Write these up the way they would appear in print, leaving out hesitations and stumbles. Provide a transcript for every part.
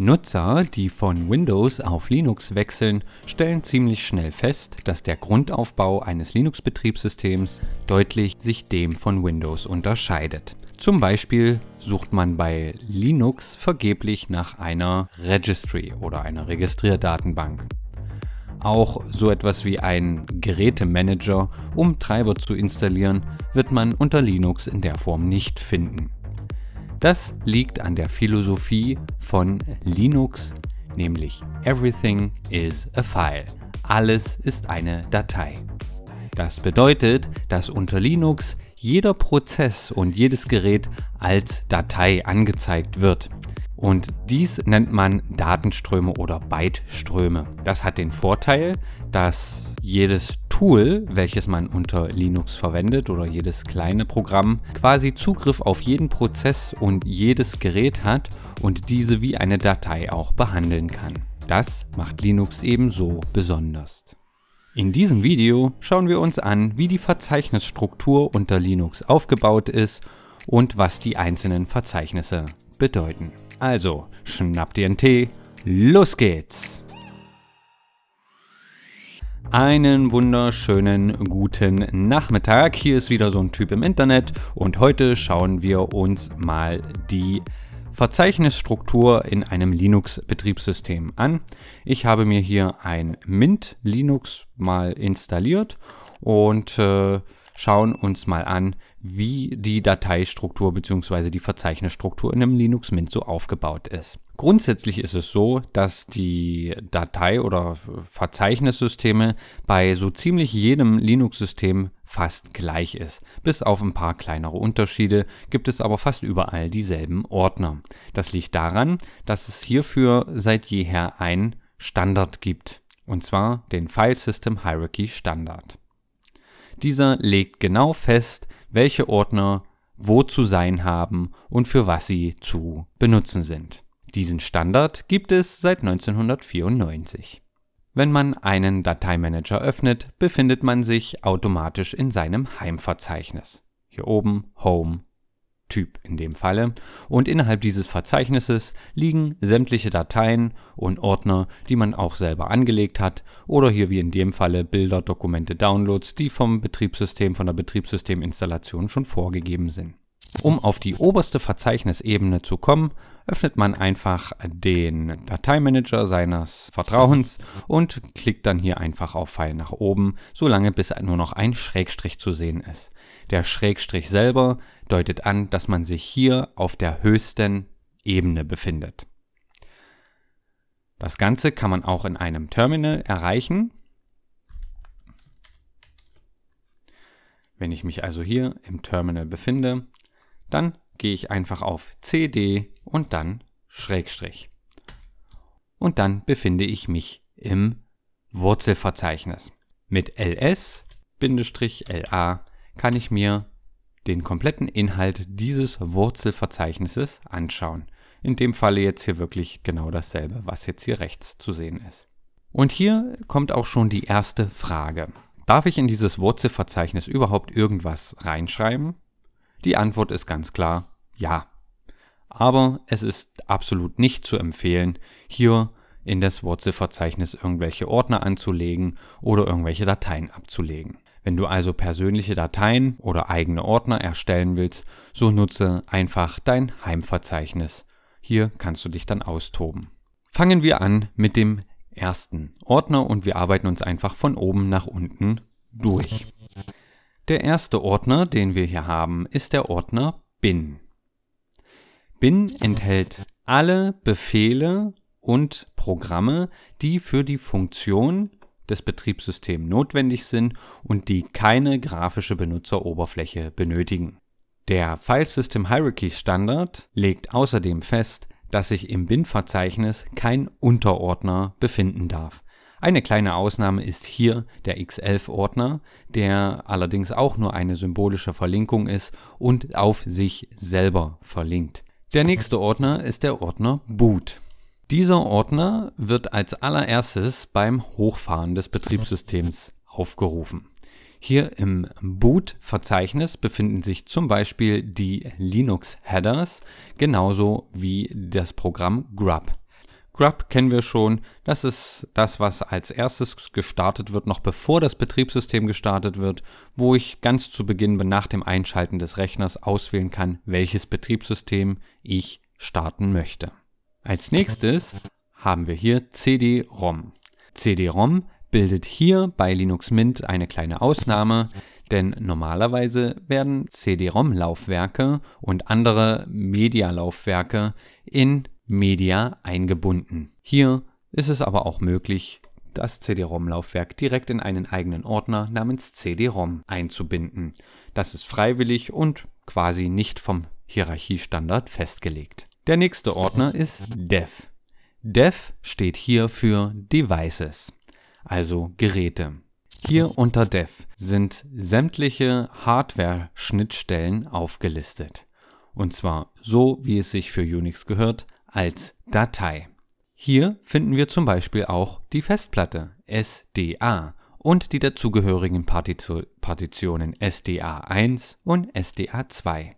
Nutzer, die von Windows auf Linux wechseln, stellen ziemlich schnell fest, dass der Grundaufbau eines Linux-Betriebssystems deutlich sich dem von Windows unterscheidet. Zum Beispiel sucht man bei Linux vergeblich nach einer Registry oder einer Registrierdatenbank. Auch so etwas wie ein Gerätemanager, um Treiber zu installieren, wird man unter Linux in der Form nicht finden. Das liegt an der Philosophie von Linux, nämlich Everything is a file. Alles ist eine Datei. Das bedeutet, dass unter Linux jeder Prozess und jedes Gerät als Datei angezeigt wird. Und dies nennt man Datenströme oder Byteströme. Das hat den Vorteil, dass jedes Tool, welches man unter Linux verwendet oder jedes kleine Programm, quasi Zugriff auf jeden Prozess und jedes Gerät hat und diese wie eine Datei auch behandeln kann. Das macht Linux ebenso besonders. In diesem Video schauen wir uns an, wie die Verzeichnisstruktur unter Linux aufgebaut ist und was die einzelnen Verzeichnisse bedeuten. Also, schnapp dir einen Tee, los geht's! Einen wunderschönen guten Nachmittag, hier ist wieder so ein Typ im Internet und heute schauen wir uns mal die Verzeichnisstruktur in einem Linux-Betriebssystem an. Ich habe mir hier ein Mint Linux mal installiert und schauen uns mal an, wie die Dateistruktur bzw. die Verzeichnisstruktur in einem Linux Mint so aufgebaut ist. Grundsätzlich ist es so, dass die Datei- oder Verzeichnissysteme bei so ziemlich jedem Linux-System fast gleich ist. Bis auf ein paar kleinere Unterschiede gibt es aber fast überall dieselben Ordner. Das liegt daran, dass es hierfür seit jeher einen Standard gibt, und zwar den File System Hierarchy Standard. Dieser legt genau fest, welche Ordner wo zu sein haben und für was sie zu benutzen sind. Diesen Standard gibt es seit 1994. Wenn man einen Dateimanager öffnet, befindet man sich automatisch in seinem Heimverzeichnis. Hier oben Home, Typ in dem Falle, und innerhalb dieses Verzeichnisses liegen sämtliche Dateien und Ordner, die man auch selber angelegt hat, oder hier wie in dem Falle Bilder, Dokumente, Downloads, die vom Betriebssystem, von der Betriebssysteminstallation schon vorgegeben sind. Um auf die oberste Verzeichnisebene zu kommen, öffnet man einfach den Dateimanager seines Vertrauens und klickt dann hier einfach auf Pfeil nach oben, solange bis nur noch ein Schrägstrich zu sehen ist. Der Schrägstrich selber deutet an, dass man sich hier auf der höchsten Ebene befindet. Das Ganze kann man auch in einem Terminal erreichen. Wenn ich mich also hier im Terminal befinde, dann gehe ich einfach auf CD und dann Schrägstrich. Und dann befinde ich mich im Wurzelverzeichnis. Mit ls-la kann ich mir den kompletten Inhalt dieses Wurzelverzeichnisses anschauen. In dem Falle jetzt hier wirklich genau dasselbe, was jetzt hier rechts zu sehen ist. Und hier kommt auch schon die erste Frage. Darf ich in dieses Wurzelverzeichnis überhaupt irgendwas reinschreiben? Die Antwort ist ganz klar, ja. Aber es ist absolut nicht zu empfehlen, hier in das Wurzelverzeichnis irgendwelche Ordner anzulegen oder irgendwelche Dateien abzulegen. Wenn du also persönliche Dateien oder eigene Ordner erstellen willst, so nutze einfach dein Heimverzeichnis. Hier kannst du dich dann austoben. Fangen wir an mit dem ersten Ordner und wir arbeiten uns einfach von oben nach unten durch. Der erste Ordner, den wir hier haben, ist der Ordner bin. Bin enthält alle Befehle und Programme, die für die Funktion des Betriebssystems notwendig sind und die keine grafische Benutzeroberfläche benötigen. Der File System Hierarchy Standard legt außerdem fest, dass sich im bin-Verzeichnis kein Unterordner befinden darf. Eine kleine Ausnahme ist hier der X11-Ordner, der allerdings auch nur eine symbolische Verlinkung ist und auf sich selber verlinkt. Der nächste Ordner ist der Ordner Boot. Dieser Ordner wird als allererstes beim Hochfahren des Betriebssystems aufgerufen. Hier im Boot-Verzeichnis befinden sich zum Beispiel die Linux-Headers, genauso wie das Programm GRUB. GRUB kennen wir schon. Das ist das, was als erstes gestartet wird, noch bevor das Betriebssystem gestartet wird, wo ich ganz zu Beginn nach dem Einschalten des Rechners auswählen kann, welches Betriebssystem ich starten möchte. Als nächstes haben wir hier CD-ROM. CD-ROM bildet hier bei Linux Mint eine kleine Ausnahme, denn normalerweise werden CD-ROM-Laufwerke und andere Media-Laufwerke in Media eingebunden. Hier ist es aber auch möglich, das CD-ROM-Laufwerk direkt in einen eigenen Ordner namens CD-ROM einzubinden. Das ist freiwillig und quasi nicht vom Hierarchiestandard festgelegt. Der nächste Ordner ist Dev. Dev steht hier für Devices, also Geräte. Hier unter Dev sind sämtliche Hardware-Schnittstellen aufgelistet. Und zwar so, wie es sich für Unix gehört, als Datei. Hier finden wir zum Beispiel auch die Festplatte SDA und die dazugehörigen Partitionen SDA1 und SDA2.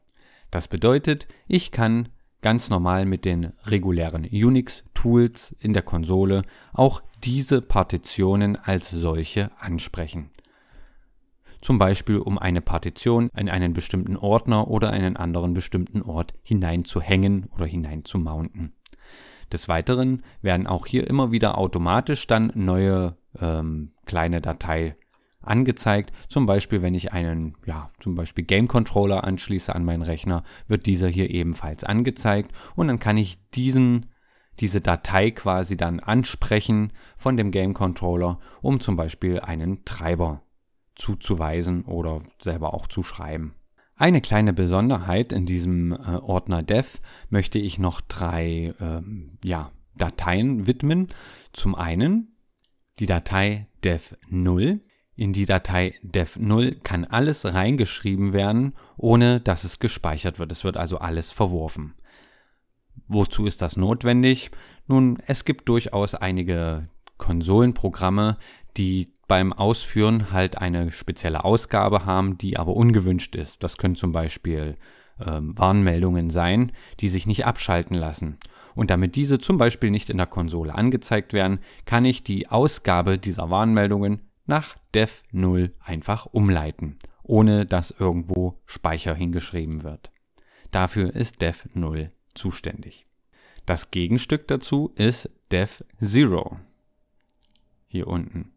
Das bedeutet, ich kann ganz normal mit den regulären Unix-Tools in der Konsole auch diese Partitionen als solche ansprechen. Zum Beispiel, um eine Partition in einen bestimmten Ordner oder einen anderen bestimmten Ort hineinzuhängen oder hineinzumounten. Des Weiteren werden auch hier immer wieder automatisch dann neue kleine Dateien angezeigt. Zum Beispiel, wenn ich einen, zum Beispiel Game Controller anschließe an meinen Rechner, wird dieser hier ebenfalls angezeigt und dann kann ich diese Datei quasi dann ansprechen von dem Game Controller, um zum Beispiel einen Treiber zuzuweisen oder selber auch zu schreiben. Eine kleine Besonderheit in diesem Ordner Dev möchte ich noch drei Dateien widmen. Zum einen die Datei dev0. In die Datei dev0 kann alles reingeschrieben werden, ohne dass es gespeichert wird. Es wird also alles verworfen. Wozu ist das notwendig? Nun, es gibt durchaus einige Konsolenprogramme, die beim Ausführen halt eine spezielle Ausgabe haben, die aber ungewünscht ist. Das können zum Beispiel Warnmeldungen sein, die sich nicht abschalten lassen. Und damit diese zum Beispiel nicht in der Konsole angezeigt werden, kann ich die Ausgabe dieser Warnmeldungen nach dev0 einfach umleiten, ohne dass irgendwo Speicher hingeschrieben wird. Dafür ist dev0 zuständig. Das Gegenstück dazu ist dev0. Hier unten.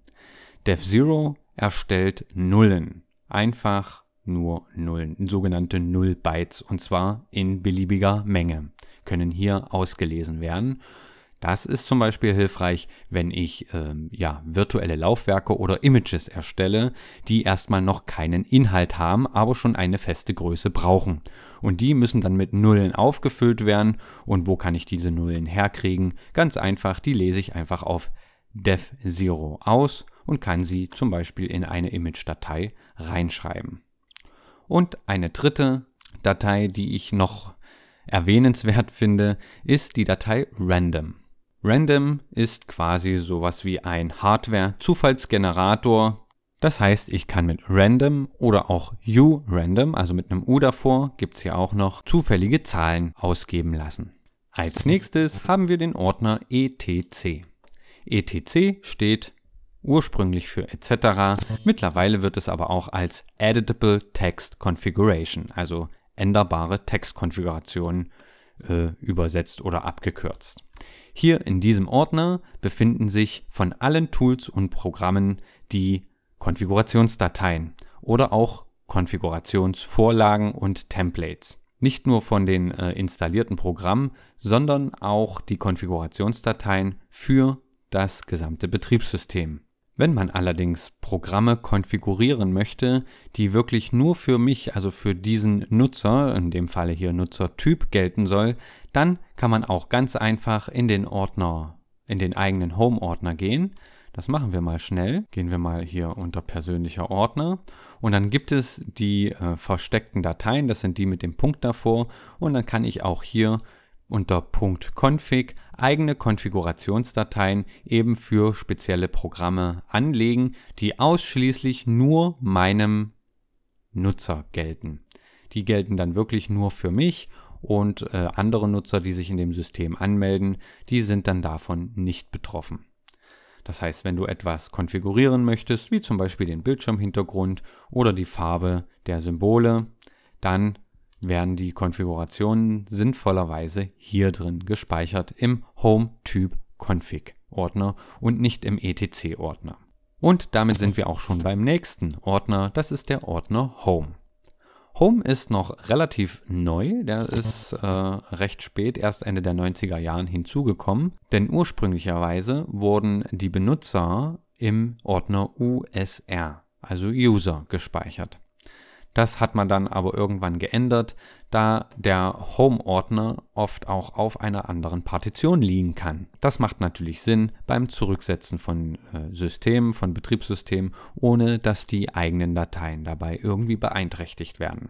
dev0 erstellt Nullen. Einfach nur Nullen, sogenannte Null-Bytes, und zwar in beliebiger Menge, können hier ausgelesen werden. Das ist zum Beispiel hilfreich, wenn ich virtuelle Laufwerke oder Images erstelle, die erstmal noch keinen Inhalt haben, aber schon eine feste Größe brauchen. Und die müssen dann mit Nullen aufgefüllt werden. Und wo kann ich diese Nullen herkriegen? Ganz einfach, die lese ich einfach auf dev0 aus und kann sie zum Beispiel in eine Image-Datei reinschreiben. Und eine dritte Datei, die ich noch erwähnenswert finde, ist die Datei random. Random ist quasi sowas wie ein Hardware-Zufallsgenerator. Das heißt, ich kann mit random oder auch urandom, also mit einem U davor, gibt es hier auch noch, zufällige Zahlen ausgeben lassen. Als nächstes haben wir den Ordner etc. etc steht ursprünglich für etc. Mittlerweile wird es aber auch als Editable Text Configuration, also änderbare Textkonfigurationen übersetzt oder abgekürzt. Hier in diesem Ordner befinden sich von allen Tools und Programmen die Konfigurationsdateien oder auch Konfigurationsvorlagen und Templates. Nicht nur von den installierten Programmen, sondern auch die Konfigurationsdateien für das gesamte Betriebssystem. Wenn man allerdings Programme konfigurieren möchte, die wirklich nur für mich, also für diesen Nutzer, in dem Falle hier Nutzertyp, gelten soll, dann kann man auch ganz einfach in den Ordner, in den eigenen Home-Ordner gehen. Das machen wir mal schnell. Gehen wir mal hier unter persönlicher Ordner und dann gibt es die versteckten Dateien, das sind die mit dem Punkt davor, und dann kann ich auch hier unter .config eigene Konfigurationsdateien eben für spezielle Programme anlegen, die ausschließlich nur meinem Nutzer gelten. Die gelten dann wirklich nur für mich und andere Nutzer, die sich in dem System anmelden, die sind dann davon nicht betroffen. Das heißt, wenn du etwas konfigurieren möchtest, wie zum Beispiel den Bildschirmhintergrund oder die Farbe der Symbole, dann werden die Konfigurationen sinnvollerweise hier drin gespeichert im Home-Typ-Config-Ordner und nicht im etc-Ordner. Und damit sind wir auch schon beim nächsten Ordner, das ist der Ordner Home. Home ist noch relativ neu, der ist recht spät, erst Ende der 90er Jahren hinzugekommen, denn ursprünglicherweise wurden die Benutzer im Ordner USR, also User, gespeichert. Das hat man dann aber irgendwann geändert, da der Home-Ordner oft auch auf einer anderen Partition liegen kann. Das macht natürlich Sinn beim Zurücksetzen von Systemen, von Betriebssystemen, ohne dass die eigenen Dateien dabei irgendwie beeinträchtigt werden.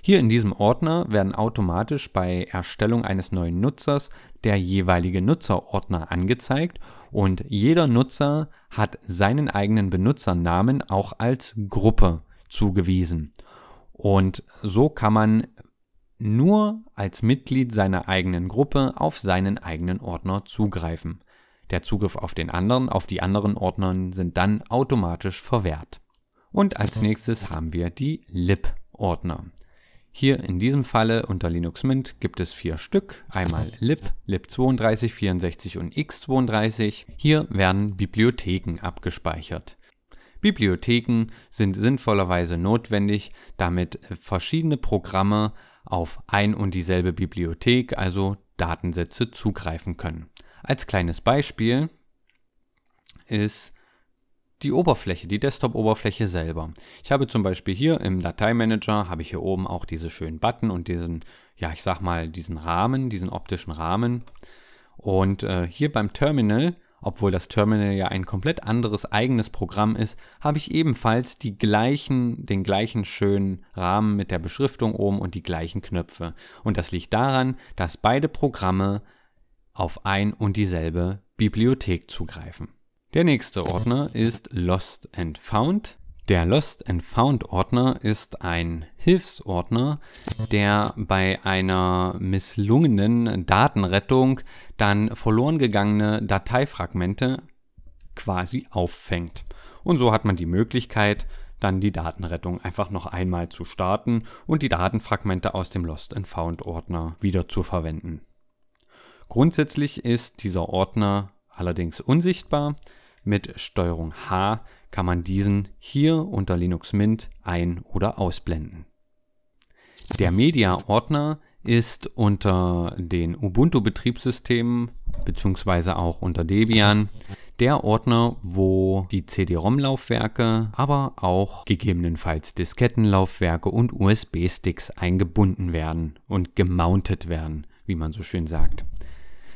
Hier in diesem Ordner werden automatisch bei Erstellung eines neuen Nutzers der jeweilige Nutzerordner angezeigt und jeder Nutzer hat seinen eigenen Benutzernamen auch als Gruppe zugewiesen. Und so kann man nur als Mitglied seiner eigenen Gruppe auf seinen eigenen Ordner zugreifen. Der Zugriff auf die anderen Ordner sind dann automatisch verwehrt. Und als nächstes haben wir die lib-Ordner. Hier in diesem Falle unter Linux Mint gibt es 4 Stück, einmal lib, lib32, 64 und x32. Hier werden Bibliotheken abgespeichert. Bibliotheken sind sinnvollerweise notwendig, damit verschiedene Programme auf ein und dieselbe Bibliothek, also Datensätze, zugreifen können. Als kleines Beispiel ist die Oberfläche, die Desktop-Oberfläche selber. Ich habe zum Beispiel hier im Dateimanager, habe ich hier oben auch diese schönen Button und diesen, ja ich sag mal, diesen Rahmen, diesen optischen Rahmen. Und hier beim Terminal, obwohl das Terminal ja ein komplett anderes eigenes Programm ist, habe ich ebenfalls den gleichen schönen Rahmen mit der Beschriftung oben und die gleichen Knöpfe. Und das liegt daran, dass beide Programme auf ein und dieselbe Bibliothek zugreifen. Der nächste Ordner ist Lost and Found. Der Lost and Found Ordner ist ein Hilfsordner, der bei einer misslungenen Datenrettung dann verloren gegangene Dateifragmente quasi auffängt. Und so hat man die Möglichkeit, dann die Datenrettung einfach noch einmal zu starten und die Datenfragmente aus dem Lost and Found Ordner wieder zu verwenden. Grundsätzlich ist dieser Ordner allerdings unsichtbar. Mit STRG H kann man diesen hier unter Linux Mint ein- oder ausblenden. Der Media-Ordner ist unter den Ubuntu-Betriebssystemen bzw. auch unter Debian der Ordner, wo die CD-ROM-Laufwerke, aber auch gegebenenfalls Diskettenlaufwerke und USB-Sticks eingebunden werden und gemountet werden, wie man so schön sagt.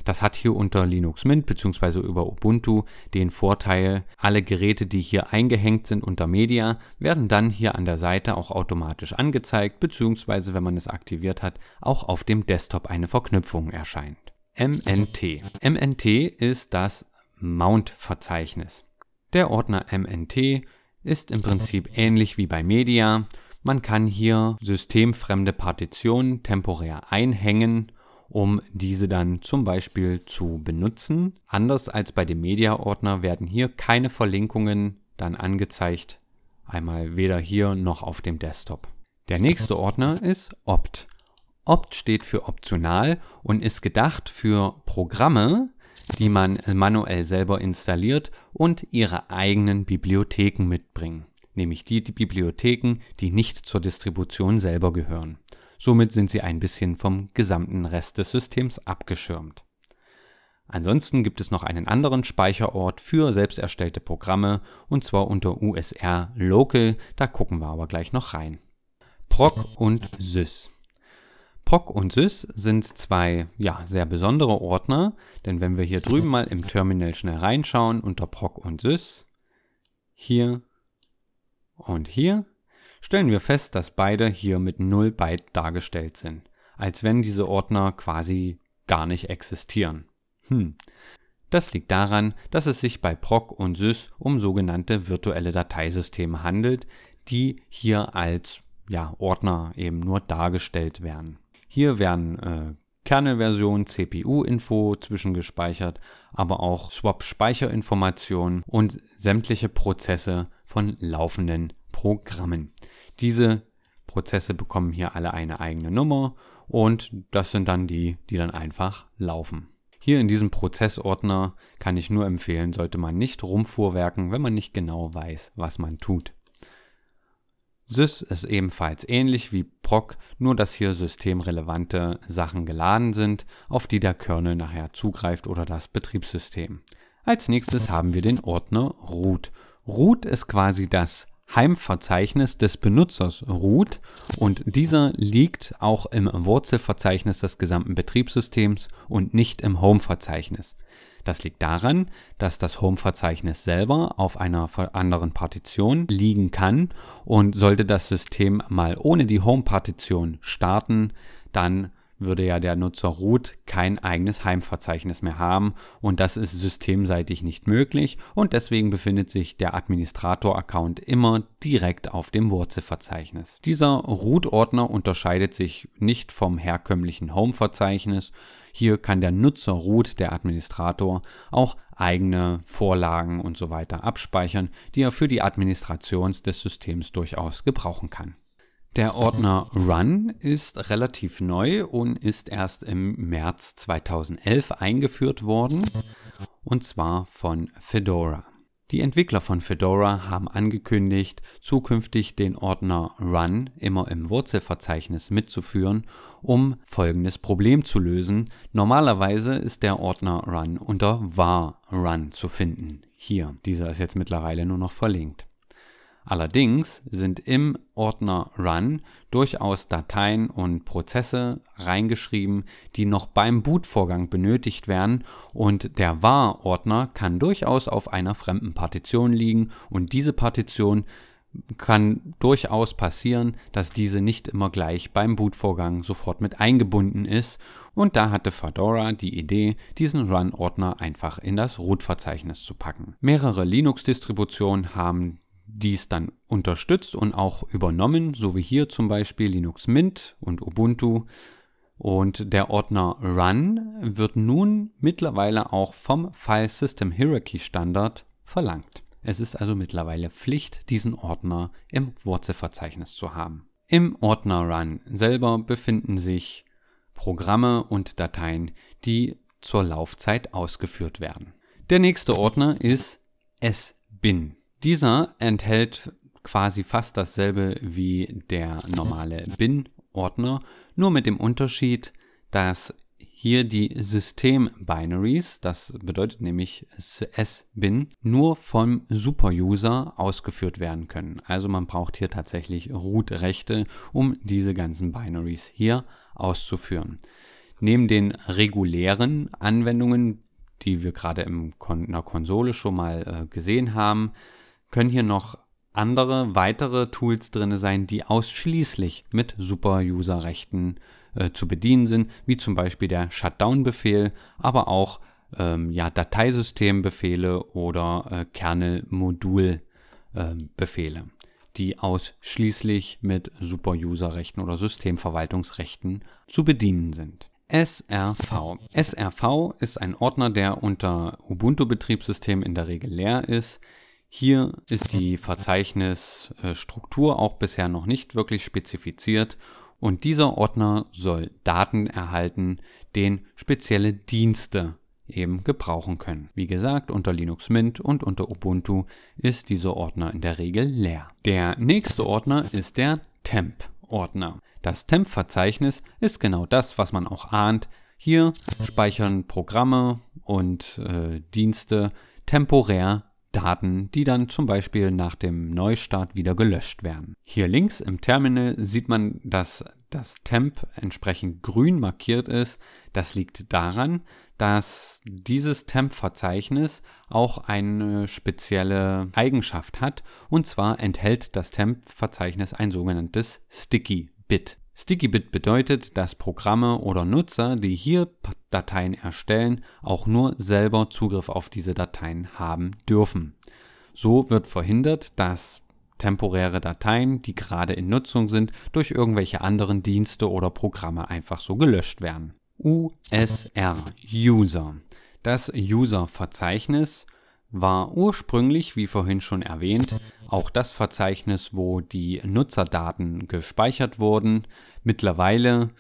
Das hat hier unter Linux Mint bzw. über Ubuntu den Vorteil, alle Geräte, die hier eingehängt sind unter Media, werden dann hier an der Seite auch automatisch angezeigt bzw. wenn man es aktiviert hat, auch auf dem Desktop eine Verknüpfung erscheint. MNT. MNT ist das Mount-Verzeichnis. Der Ordner MNT ist im Prinzip ähnlich wie bei Media. Man kann hier systemfremde Partitionen temporär einhängen, um diese dann zum Beispiel zu benutzen. Anders als bei dem Media-Ordner werden hier keine Verlinkungen dann angezeigt, einmal weder hier noch auf dem Desktop. Der nächste Ordner ist Opt. Opt steht für optional und ist gedacht für Programme, die man manuell selber installiert und ihre eigenen Bibliotheken mitbringen, nämlich die Bibliotheken, die nicht zur Distribution selber gehören. Somit sind sie ein bisschen vom gesamten Rest des Systems abgeschirmt. Ansonsten gibt es noch einen anderen Speicherort für selbst erstellte Programme und zwar unter USR Local, da gucken wir aber gleich noch rein. PROC und SYS. PROC und SYS sind zwei sehr besondere Ordner, denn wenn wir hier drüben mal im Terminal schnell reinschauen unter PROC und SYS, hier und hier, stellen wir fest, dass beide hier mit 0 Byte dargestellt sind, als wenn diese Ordner quasi gar nicht existieren. Das liegt daran, dass es sich bei PROC und SYS um sogenannte virtuelle Dateisysteme handelt, die hier als Ordner eben nur dargestellt werden. Hier werden Kernelversion, CPU-Info zwischengespeichert, aber auch Swap-Speicherinformationen und sämtliche Prozesse von laufenden Programmen. Diese Prozesse bekommen hier alle eine eigene Nummer und das sind dann die dann einfach laufen. Hier in diesem Prozessordner kann ich nur empfehlen, sollte man nicht rumfuhrwerken, wenn man nicht genau weiß, was man tut. Sys ist ebenfalls ähnlich wie proc, nur dass hier systemrelevante Sachen geladen sind, auf die der Kernel nachher zugreift oder das Betriebssystem. Als nächstes haben wir den Ordner root. Root ist quasi das Heimverzeichnis des Benutzers root und dieser liegt auch im Wurzelverzeichnis des gesamten Betriebssystems und nicht im Home-Verzeichnis. Das liegt daran, dass das Home-Verzeichnis selber auf einer anderen Partition liegen kann und sollte das System mal ohne die Home-Partition starten, dann würde ja der Nutzer root kein eigenes Heimverzeichnis mehr haben und das ist systemseitig nicht möglich und deswegen befindet sich der Administrator-Account immer direkt auf dem Wurzelverzeichnis. Dieser Root-Ordner unterscheidet sich nicht vom herkömmlichen Home-Verzeichnis. Hier kann der Nutzer root, der Administrator, auch eigene Vorlagen und so weiter abspeichern, die er für die Administration des Systems durchaus gebrauchen kann. Der Ordner Run ist relativ neu und ist erst im März 2011 eingeführt worden, und zwar von Fedora. Die Entwickler von Fedora haben angekündigt, zukünftig den Ordner Run immer im Wurzelverzeichnis mitzuführen, um folgendes Problem zu lösen. Normalerweise ist der Ordner Run unter var run zu finden. Hier, dieser ist jetzt mittlerweile nur noch verlinkt. Allerdings sind im Ordner Run durchaus Dateien und Prozesse reingeschrieben, die noch beim Bootvorgang benötigt werden und der var-Ordner kann durchaus auf einer fremden Partition liegen und diese Partition kann durchaus passieren, dass diese nicht immer gleich beim Bootvorgang sofort mit eingebunden ist und da hatte Fedora die Idee, diesen Run-Ordner einfach in das Root-Verzeichnis zu packen. Mehrere Linux-Distributionen haben dies dann unterstützt und auch übernommen, so wie hier zum Beispiel Linux Mint und Ubuntu. Und der Ordner Run wird nun mittlerweile auch vom File System Hierarchy Standard verlangt. Es ist also mittlerweile Pflicht, diesen Ordner im Wurzelverzeichnis zu haben. Im Ordner Run selber befinden sich Programme und Dateien, die zur Laufzeit ausgeführt werden. Der nächste Ordner ist sbin. Dieser enthält quasi fast dasselbe wie der normale bin-Ordner, nur mit dem Unterschied, dass hier die System-Binaries, das bedeutet nämlich sbin, nur vom Superuser ausgeführt werden können. Also man braucht hier tatsächlich Root-Rechte, um diese ganzen Binaries hier auszuführen. Neben den regulären Anwendungen, die wir gerade in der Konsole schon mal gesehen haben, können hier noch andere, weitere Tools drin sein, die ausschließlich mit Super-User-Rechten zu bedienen sind, wie zum Beispiel der Shutdown-Befehl, aber auch Dateisystembefehle oder Kernel-Modul-Befehle, die ausschließlich mit Super-User-Rechten oder Systemverwaltungsrechten zu bedienen sind. SRV. SRV ist ein Ordner, der unter Ubuntu-Betriebssystem in der Regel leer ist. Hier ist die Verzeichnisstruktur auch bisher noch nicht wirklich spezifiziert und dieser Ordner soll Daten erhalten, den spezielle Dienste eben gebrauchen können. Wie gesagt, unter Linux Mint und unter Ubuntu ist dieser Ordner in der Regel leer. Der nächste Ordner ist der Temp-Ordner. Das Temp-Verzeichnis ist genau das, was man auch ahnt. Hier speichern Programme und Dienste temporär Daten, die dann zum Beispiel nach dem Neustart wieder gelöscht werden. Hier links im Terminal sieht man, dass das Temp entsprechend grün markiert ist. Das liegt daran, dass dieses Temp-Verzeichnis auch eine spezielle Eigenschaft hat. Und zwar enthält das Temp-Verzeichnis ein sogenanntes Sticky-Bit. Sticky-Bit bedeutet, dass Programme oder Nutzer, die hier Dateien erstellen, auch nur selber Zugriff auf diese Dateien haben dürfen. So wird verhindert, dass temporäre Dateien, die gerade in Nutzung sind, durch irgendwelche anderen Dienste oder Programme einfach so gelöscht werden. USR, User. Das User-Verzeichnis war ursprünglich, wie vorhin schon erwähnt, auch das Verzeichnis, wo die Nutzerdaten gespeichert wurden. Mittlerweile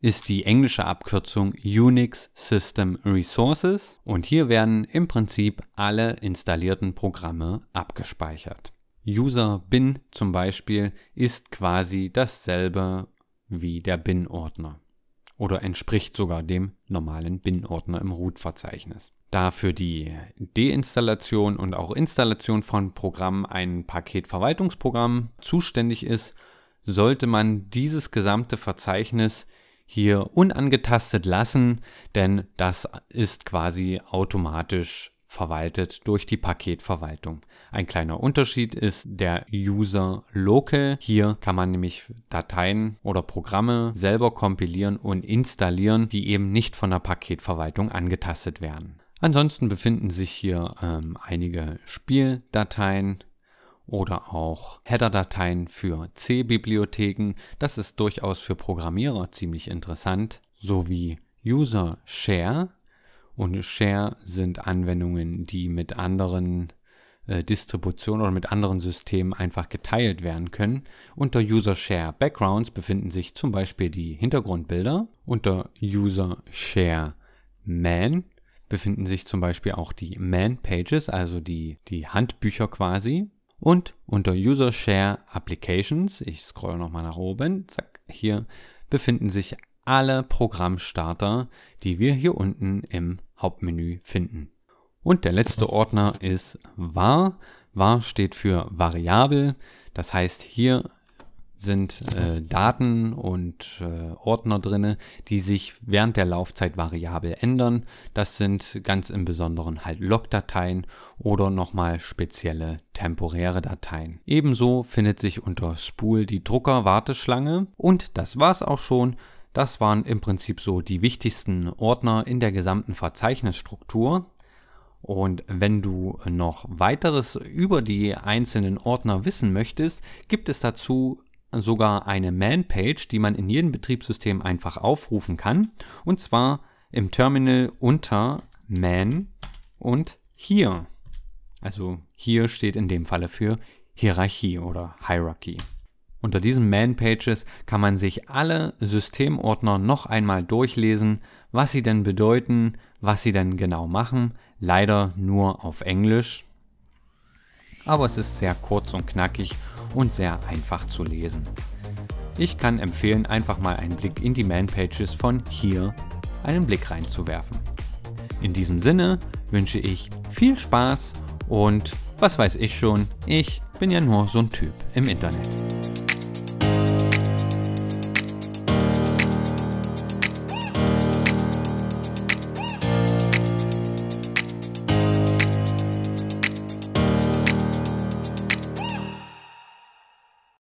ist die englische Abkürzung Unix System Resources und hier werden im Prinzip alle installierten Programme abgespeichert. User bin zum Beispiel ist quasi dasselbe wie der Bin-Ordner oder entspricht sogar dem normalen Bin-Ordner im Root-Verzeichnis. Da für die Deinstallation und auch Installation von Programmen ein Paketverwaltungsprogramm zuständig ist, sollte man dieses gesamte Verzeichnis hier unangetastet lassen, denn das ist quasi automatisch verwaltet durch die Paketverwaltung. Ein kleiner Unterschied ist der User Local. Hier kann man nämlich Dateien oder Programme selber kompilieren und installieren, die eben nicht von der Paketverwaltung angetastet werden. Ansonsten befinden sich hier einige Spieldateien oder auch Header-Dateien für C-Bibliotheken. Das ist durchaus für Programmierer ziemlich interessant. Sowie User Share. Und Share sind Anwendungen, die mit anderen Distributionen oder mit anderen Systemen einfach geteilt werden können. Unter User Share Backgrounds befinden sich zum Beispiel die Hintergrundbilder. Unter User Share Man befinden sich zum Beispiel auch die Man-Pages, also die Handbücher quasi. Und unter User Share Applications, ich scroll nochmal nach oben, zack, hier befinden sich alle Programmstarter, die wir hier unten im Hauptmenü finden. Und der letzte Ordner ist var. Var steht für variabel, das heißt hier sind Daten und Ordner drin, die sich während der Laufzeit variabel ändern. Das sind ganz im Besonderen halt Logdateien oder nochmal spezielle temporäre Dateien. Ebenso findet sich unter Spool die Drucker-Warteschlange. Und das war's auch schon. Das waren im Prinzip so die wichtigsten Ordner in der gesamten Verzeichnisstruktur. Und wenn du noch weiteres über die einzelnen Ordner wissen möchtest, gibt es dazu sogar eine Man-Page, die man in jedem Betriebssystem einfach aufrufen kann. Und zwar im Terminal unter Man und Here. Also hier steht in dem Falle für Hierarchie oder Hierarchy. Unter diesen Man-Pages kann man sich alle Systemordner noch einmal durchlesen, was sie denn bedeuten, was sie denn genau machen. Leider nur auf Englisch. Aber es ist sehr kurz und knackig und sehr einfach zu lesen. Ich kann empfehlen, einfach mal einen Blick in die Man-Pages von hier einen Blick reinzuwerfen. In diesem Sinne wünsche ich viel Spaß und was weiß ich schon, ich bin ja nur so ein Typ im Internet.